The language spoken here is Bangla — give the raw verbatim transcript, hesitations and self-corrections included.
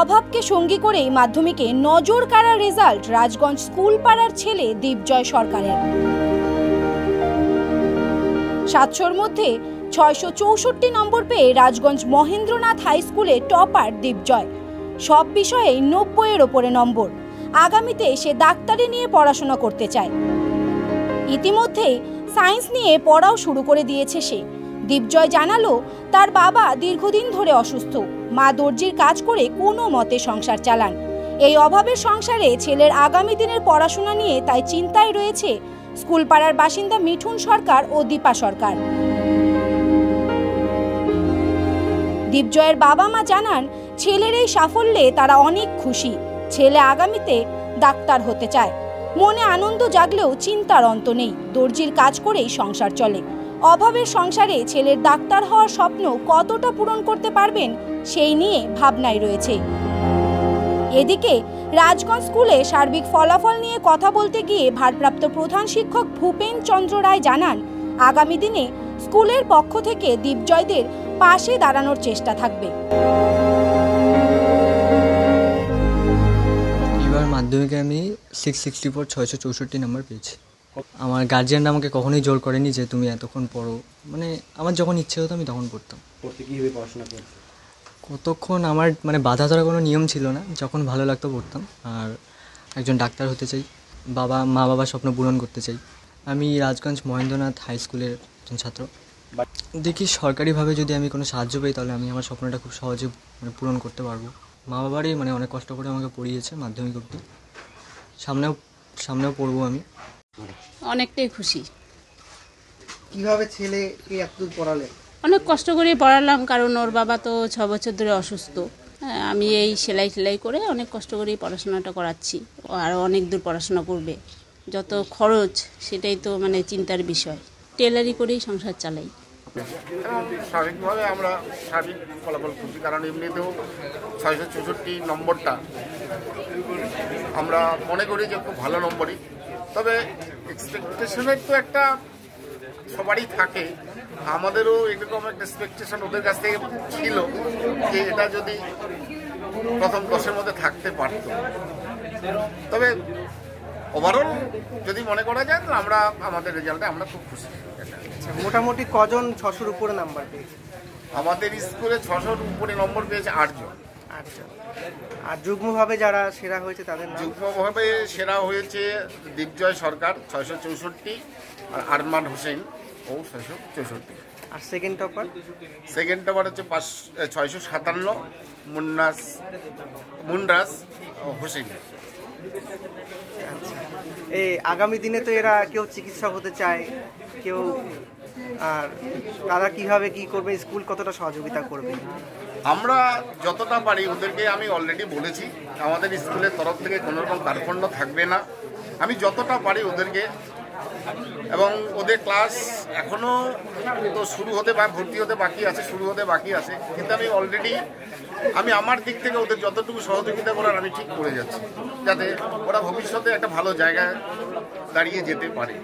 অভাবকে সঙ্গী করেই মাধ্যমিকে নজর কাড়া রেজাল্ট রাজগঞ্জ স্কুল পাড়ার ছেলে দীপজয় সরকারের। সাতশোর মধ্যে ছয়শো চৌষট্টি নম্বর পেয়ে রাজগঞ্জ মহেন্দ্রনাথ হাইস্কুলে টপার দীপজয়। সব বিষয়ে নব্বইয়ের ওপরে নম্বর। আগামীতে সে ডাক্তারি নিয়ে পড়াশোনা করতে চায়। ইতিমধ্যেই সায়েন্স নিয়ে পড়াও শুরু করে দিয়েছে সে। দীপজয় জানালো, তার বাবা দীর্ঘদিন ধরে অসুস্থ, মা দর্জির কাজ করে কোনো মতে সংসার চালান। এই অভাবের সংসারে ছেলের আগামী দিনের পড়াশোনা নিয়ে তাই চিন্তায় রয়েছে স্কুল পাড়ার বাসিন্দা মিঠুন সরকার ও দীপা সরকার। দীপজয়ের বাবা মা জানান, ছেলের এই সাফল্যে তারা অনেক খুশি। ছেলে আগামীতে ডাক্তার হতে চায়। মনে আনন্দ জাগলেও চিন্তার অন্ত নেই। দর্জির কাজ করেই সংসার চলে। অভাবের সংসারে ছেলের ডাক্তার হওয়ার স্বপ্ন কতটা পূরণ করতে পারবেন সেই নিয়ে ভাবনায় রয়েছে। এদিকে রাজগঞ্জ স্কুলে সার্বিক ফলাফল নিয়ে কথা বলতে গিয়ে ভারপ্রাপ্ত প্রধান শিক্ষক ভূপেন চন্দ্র রায় জানান, আগামী দিনে স্কুলের পক্ষ থেকে দীপজয়দের পাশে দাঁড়ানোর চেষ্টা থাকবে। এবার মাধ্যমিকে আমি সিক্স সিক্সটি ফোর ছয়শো চৌষট্টি নম্বর পেয়েছি। আমার গার্জিয়ানরা আমাকে কখনোই জোর করেনি যে তুমি এতক্ষণ পড়ো, মানে আমার যখন ইচ্ছে হতো আমি তখন পড়তাম। পড়তে গিয়ে পড়াশোনা করতাম কতক্ষণ, আমার মানে বাধা ধরার কোনো নিয়ম ছিল না। যখন ভালো লাগতো পড়তাম। আর একজন ডাক্তার হতে চাই, বাবা মা বাবার স্বপ্ন পূরণ করতে চাই। আমি রাজগঞ্জ মহেন্দ্রনাথ হাইস্কুলের একজন ছাত্র। দেখি সরকারিভাবে যদি আমি কোনো সাহায্য পাই তাহলে আমি আমার স্বপ্নটা খুব সহজে মানে পূরণ করতে পারবো। মা বাবারই মানে অনেক কষ্ট করে আমাকে পড়িয়েছে মাধ্যমিক অবধি। সামনেও সামনেও পড়বো। আমি অনেকটাই খুশি। কীভাবে ছেলেকে এত পড়ালে? অনেক কষ্ট করে পড়ালাম, কারণ ওর বাবা তো ছ বছর ধরে অসুস্থ। আমি এই সেলাই সেলাই করে অনেক কষ্ট করে পড়াশোনাটা করাচ্ছি। আর অনেক দূর পড়াশোনা করবে, যত খরচ সেটাই তো মানে চিন্তার বিষয়। টেলারি করেই সংসার চালাই। স্বাভাবিকভাবে আমরা স্বাভাবিক ফলাফল খুঁজি, কারণ এমনিতেও ছয়শো চৌষট্টি নম্বরটা আমরা মনে করি যে খুব ভালো নম্বরই। তবে এক্সপেকটেশনের তো একটা সবারই থাকে, আমাদেরও এরকম একটা এক্সপেকটেশন ওদের কাছ থেকে ছিল যে এটা যদি প্রথম দশের মধ্যে থাকতে পারত। তবে ওভারঅল যদি মনে করা যায় তো আমরা আমাদের রেজাল্টে আমরা খুব খুশি। মোটামুটি কজন ছশোর উপরে নাম্বার পেয়েছে? আমাদের স্কুলে ছশোর উপরে নম্বর পেয়েছে আটজন। আটজন। আর যুগ্মভাবে যারা সেরা হয়েছে তাদের নাম? যুগ্মভাবে সেরা হয়েছে দীপজয় সরকার ছয়শো চৌষট্টি, আর আরমান হোসেন ও ছয়শো চৌষট্টি। আর সেকেন্ড টপার? সেকেন্ড টপার হচ্ছে পাঁচ ছয়শো সাতান্ন মুন্নাস মুন্রাস হোসেন। এই আগামী দিনে তো এরা কেউ চিকিৎসক হতে চায়, কেউ। আর তারা কীভাবে কী করবে, স্কুল কতটা সহযোগিতা করবে? আমরা যতটা পারি ওদেরকে, আমি অলরেডি বলেছি আমাদের স্কুলের তরফ থেকে কোনো রকম কার্পণ্য থাকবে না। আমি যতটা পারি ওদেরকে, এবং ওদের ক্লাস এখনও তো শুরু হতে বা ভর্তি হতে বাকি আছে, শুরু হতে বাকি আছে, কিন্তু আমি অলরেডি আমি আমার দিক থেকে ওদের যতটুকু সহযোগিতা করার আমি ঠিক করে যাচ্ছি, যাতে ওরা ভবিষ্যতে একটা ভালো জায়গায় দাঁড়িয়ে যেতে পারে।